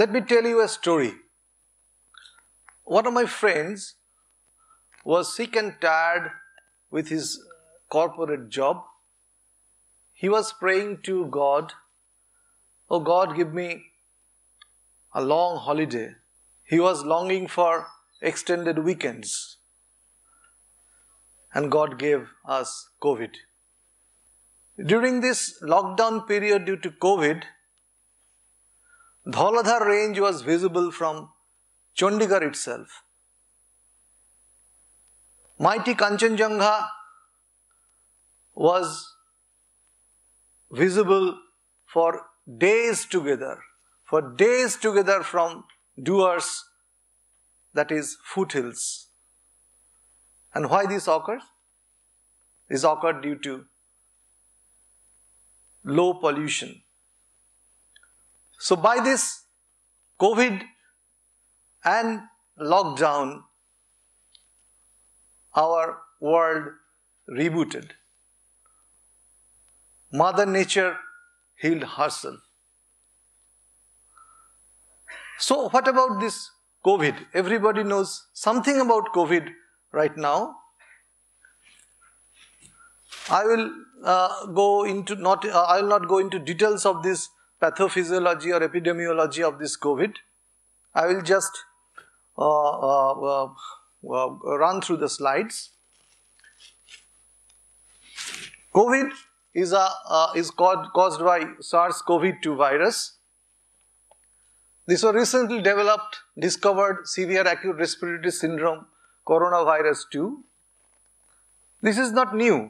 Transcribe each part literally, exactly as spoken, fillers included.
Let me tell you a story. One of my friends was sick and tired with his corporate job. He was praying to God, "Oh God, give me a long holiday." He was longing for extended weekends. And God gave us COVID. During this lockdown period due to COVID, Dholadhar range was visible from Chandigarh itself. Mighty Kanchenjunga was visible for days together, for days together from Doers, that is foothills. And why this occurs? This occurred due to low pollution. So by this COVID and lockdown, our world rebooted. Mother Nature healed herself. So what about this COVID? Everybody knows something about COVID right now. I will uh, go into not. Uh, I will not go into details of this pathophysiology or epidemiology of this COVID. I will just uh, uh, uh, uh, run through the slides. COVID is a uh, is caused caused by SARS CoV two virus. This was recently developed, discovered severe acute respiratory syndrome, coronavirus two. This is not new.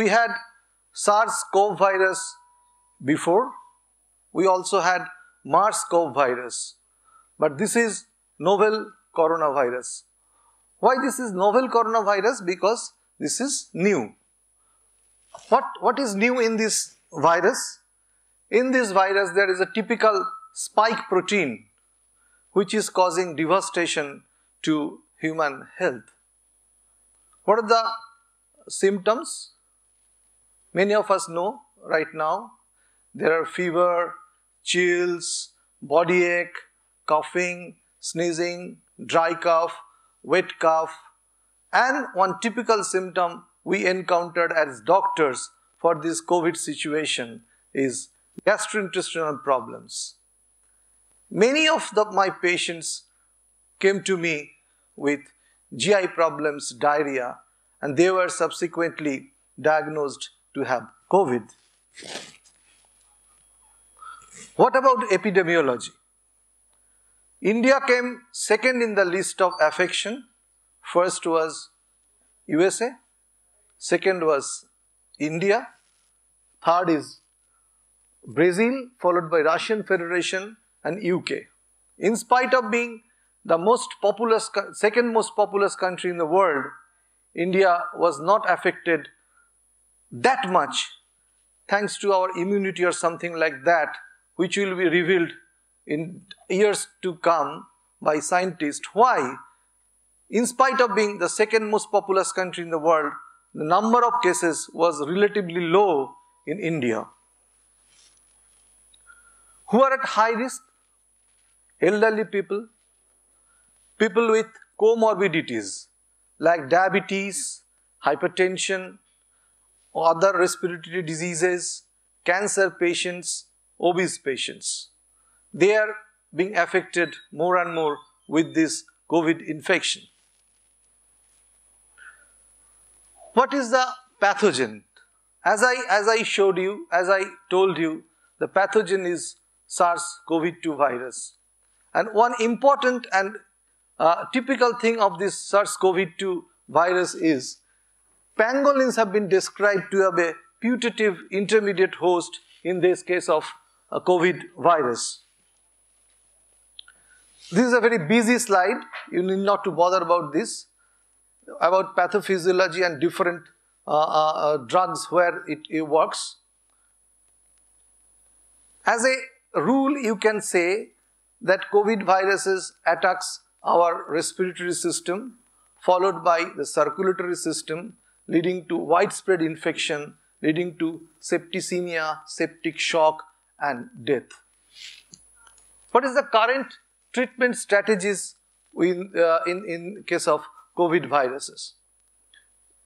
We had SARS CoV virus before. We also had MERS CoV virus. But this is novel coronavirus. Why this is novel coronavirus? Because this is new. What, what is new in this virus? In this virus, there is a typical spike protein which is causing devastation to human health. What are the symptoms? Many of us know right now. There are fever, chills, body ache, coughing, sneezing, dry cough, wet cough, and one typical symptom we encountered as doctors for this COVID situation is gastrointestinal problems. Many of the, my patients came to me with G I problems, diarrhea, and they were subsequently diagnosed to have COVID. What about epidemiology? India came second in the list of affection. First was U S A, second was India, third is Brazil, followed by Russian Federation, and U K. In spite of being the most populous, second most populous country in the world, India was not affected that much thanks to our immunity or something like that, which will be revealed in years to come by scientists. Why? In spite of being the second most populous country in the world, the number of cases was relatively low in India. Who are at high risk? Elderly people, people with comorbidities like diabetes, hypertension, other respiratory diseases, cancer patients, obese patients. They are being affected more and more with this COVID infection. What is the pathogen? As I, as I showed you, as I told you, the pathogen is SARS CoV two virus. And one important and uh, typical thing of this SARS CoV two virus is pangolins have been described to have a putative intermediate host in this case of a COVID virus. This is a very busy slide. You need not to bother about this, about pathophysiology and different uh, uh, drugs where it, it works. As a rule, you can say that COVID viruses attacks our respiratory system, followed by the circulatory system, leading to widespread infection, leading to septicemia, septic shock, and death. What is the current treatment strategies in, uh, in, in case of COVID viruses?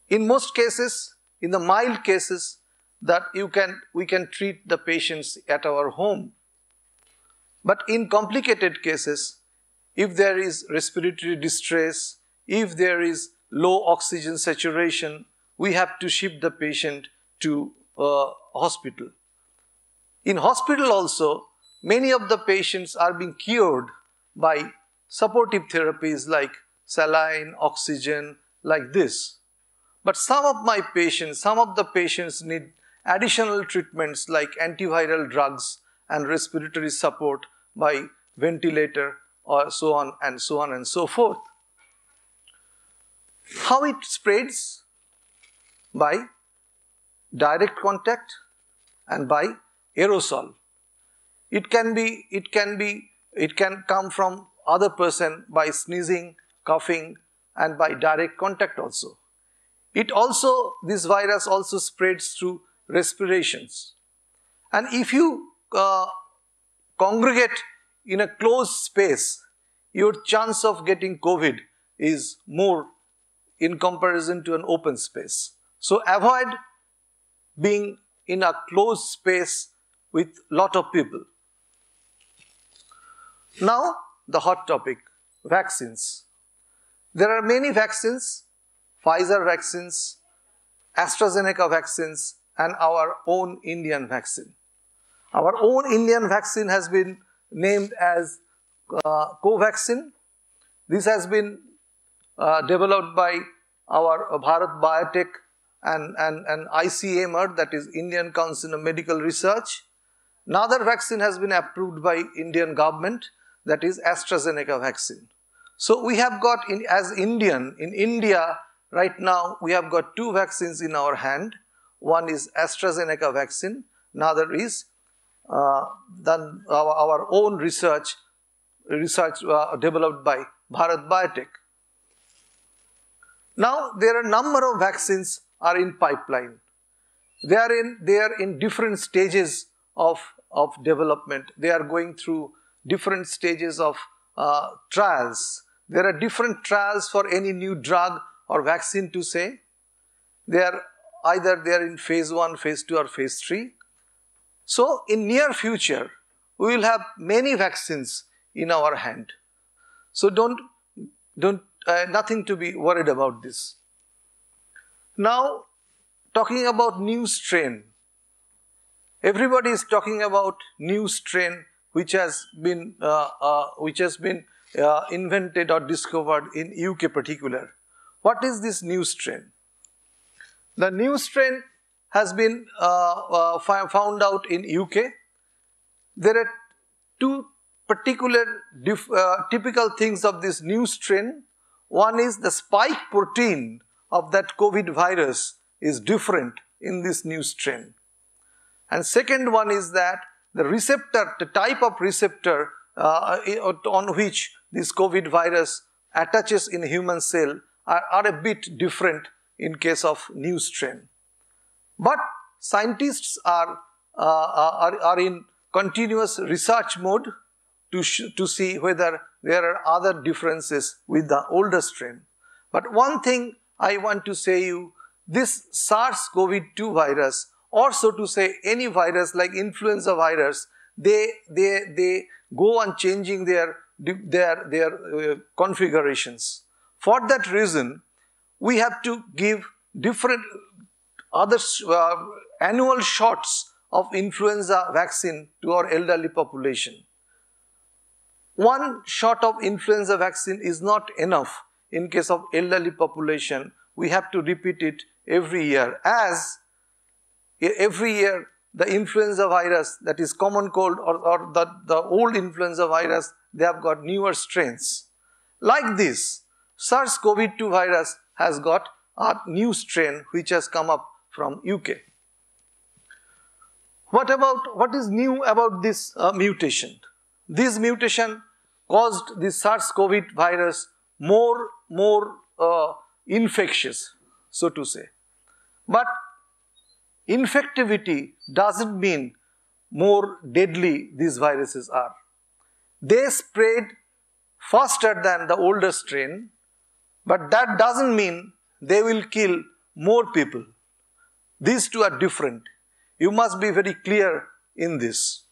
In most cases, in the mild cases, that you can, we can treat the patients at our home. But in complicated cases, if there is respiratory distress, if there is low oxygen saturation, we have to ship the patient to uh, hospital. In hospital also, many of the patients are being cured by supportive therapies like saline, oxygen, like this. But some of my patients, some of the patients need additional treatments like antiviral drugs and respiratory support by ventilator or so on and so on and so forth. How it spreads? By direct contact and by aerosol. It can be, it can be, it can come from other person by sneezing, coughing, and by direct contact also. It also, this virus also spreads through respirations. And if you uh, congregate in a closed space, your chance of getting COVID is more in comparison to an open space. So avoid being in a closed space with lot of people. Now, the hot topic, vaccines. There are many vaccines, Pfizer vaccines, AstraZeneca vaccines, and our own Indian vaccine. Our own Indian vaccine has been named as uh, Covaxin. This has been uh, developed by our uh, Bharat Biotech and, and, and I C M R, that is Indian Council of Medical Research. Another vaccine has been approved by Indian government, that is AstraZeneca vaccine. So we have got, in, as Indian, in India right now, we have got two vaccines in our hand. One is AstraZeneca vaccine, another is uh, done our, our own research, research uh, developed by Bharat Biotech. Now there are a number of vaccines are in pipeline. They are in, they are in different stages of, of development. They are going through different stages of uh, trials. There are different trials for any new drug or vaccine to say. They are either they are in phase one, phase two or phase three. So in near future, we will have many vaccines in our hand. So don't, don't uh, nothing to be worried about this. Now, talking about new strain. Everybody is talking about new strain which has been, uh, uh, which has been uh, invented or discovered in U K particular. What is this new strain? The new strain has been uh, uh, found out in U K. There are two particular dif uh, typical things of this new strain. One is the spike protein of that COVID virus is different in this new strain. And second one is that the receptor, the type of receptor uh, on which this COVID virus attaches in human cell are, are a bit different in case of new strain. But scientists are, uh, are, are in continuous research mode to, to see whether there are other differences with the older strain. But one thing I want to say you, this SARS CoV two virus, or so to say any virus like influenza virus, they, they, they go on changing their, their, their uh, configurations. For that reason, we have to give different other uh, annual shots of influenza vaccine to our elderly population. One shot of influenza vaccine is not enough. In case of elderly population, we have to repeat it every year, as every year the influenza virus, that is common cold or, or the, the old influenza virus, they have got newer strains. Like this, SARS CoV two virus has got a new strain which has come up from U K. What about, what is new about this uh, mutation? This mutation caused the SARS CoV two virus more, more uh, infectious, so to say. But infectivity doesn't mean more deadly these viruses are. they spread faster than the older strain, but that doesn't mean they will kill more people. These two are different. You must be very clear in this.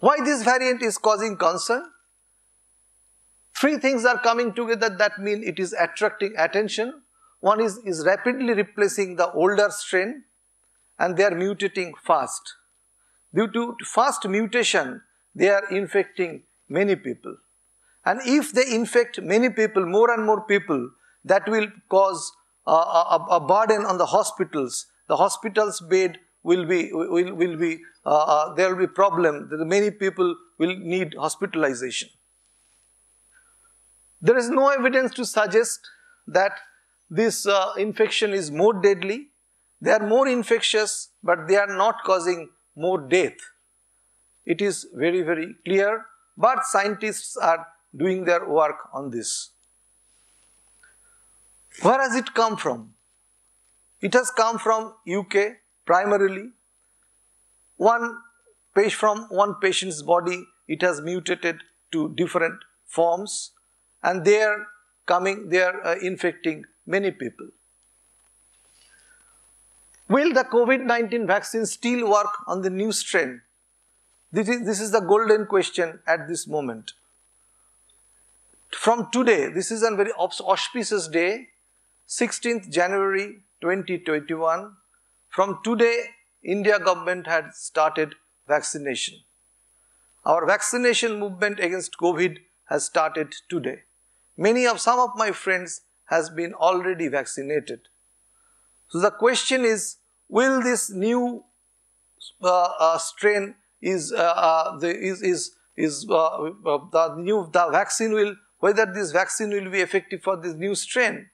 Why this variant is causing concern? Three things are coming together that mean it is attracting attention. One is, is rapidly replacing the older strain, and they are mutating fast. Due to fast mutation, they are infecting many people. And if they infect many people, more and more people, that will cause a, a, a burden on the hospitals. The hospital's bed will be, will, will be uh, uh, there will be problem. Many people will need hospitalization. There is no evidence to suggest that this uh, infection is more deadly. They are more infectious, but they are not causing more death. It is very, very clear, but scientists are doing their work on this. Where has it come from? It has come from U K primarily. One page from one patient's body, it has mutated to different forms, and they are coming, they are uh, infecting many people. Will the COVID nineteen vaccine still work on the new strain? This is, this is the golden question at this moment. From today, this is a very auspicious day, sixteenth January twenty twenty-one. From today, India government had started vaccination. Our vaccination movement against COVID has started today. Many of, some of my friends has been already vaccinated. So the question is, will this new uh, uh, strain is, uh, uh, the, is, is, is uh, uh, the new, the vaccine will, whether this vaccine will be effective for this new strain?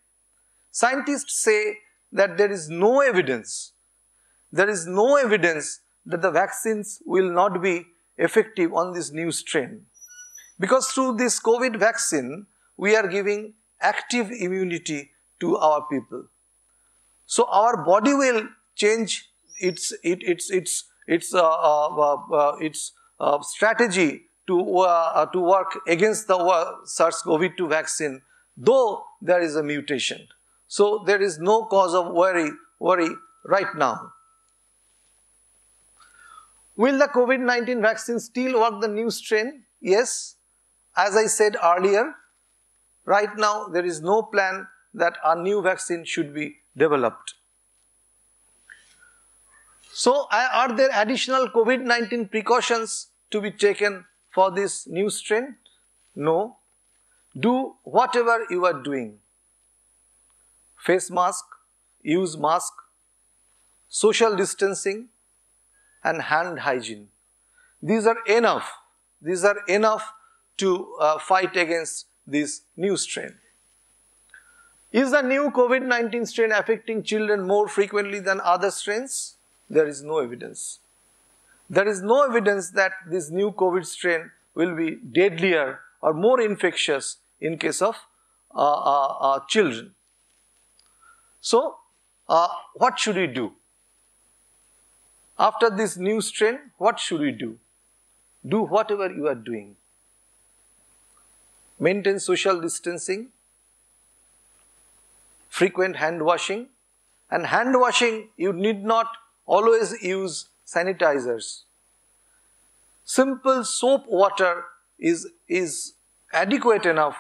Scientists say that there is no evidence. There is no evidence that the vaccines will not be effective on this new strain. Because through this COVID vaccine, we are giving active immunity to our people. So our body will change its, it, its, its, its, uh, uh, uh, its uh, strategy to, uh, uh, to work against the SARS CoV two vaccine, though there is a mutation. So there is no cause of worry, worry right now. Will the COVID nineteen vaccine still work the new strain? Yes, as I said earlier, right now there is no plan that a new vaccine should be developed. So are there additional COVID nineteen precautions to be taken for this new strain? No. Do whatever you are doing. Face mask, use mask, social distancing, and hand hygiene. These are enough. These are enough to uh, fight against this new strain. Is the new COVID nineteen strain affecting children more frequently than other strains? There is no evidence. There is no evidence that this new COVID strain will be deadlier or more infectious in case of uh, uh, uh, children. So, uh, what should we do? After this new strain, what should we do? Do whatever you are doing. Maintain social distancing, frequent hand washing, and hand washing you need not always use sanitizers. Simple soap water is, is adequate enough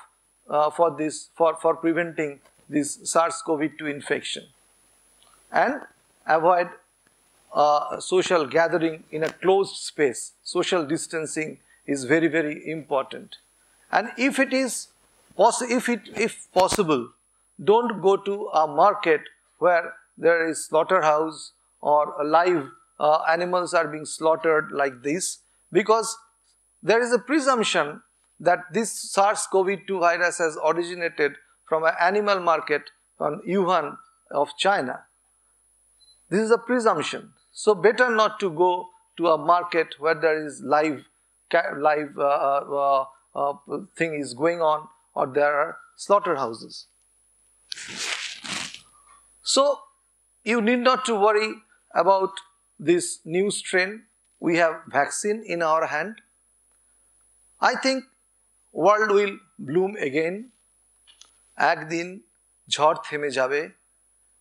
uh, for this, for, for preventing this SARS CoV two infection. And avoid uh, social gathering in a closed space. Social distancing is very, very important. And if it is if it if possible, don't go to a market where there is slaughterhouse or live uh, animals are being slaughtered like this, because there is a presumption that this SARS CoV two virus has originated from an animal market from Wuhan of China. This is a presumption. So better not to go to a market where there is live live uh, uh, Uh, thing is going on, or there are slaughterhouses. So you need not to worry about this new strain. We have vaccine in our hand. I think world will bloom again. একদিন ঝড় থেমে যাবে,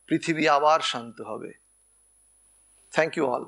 পৃথিবী আবার শান্ত হবে। Thank you all.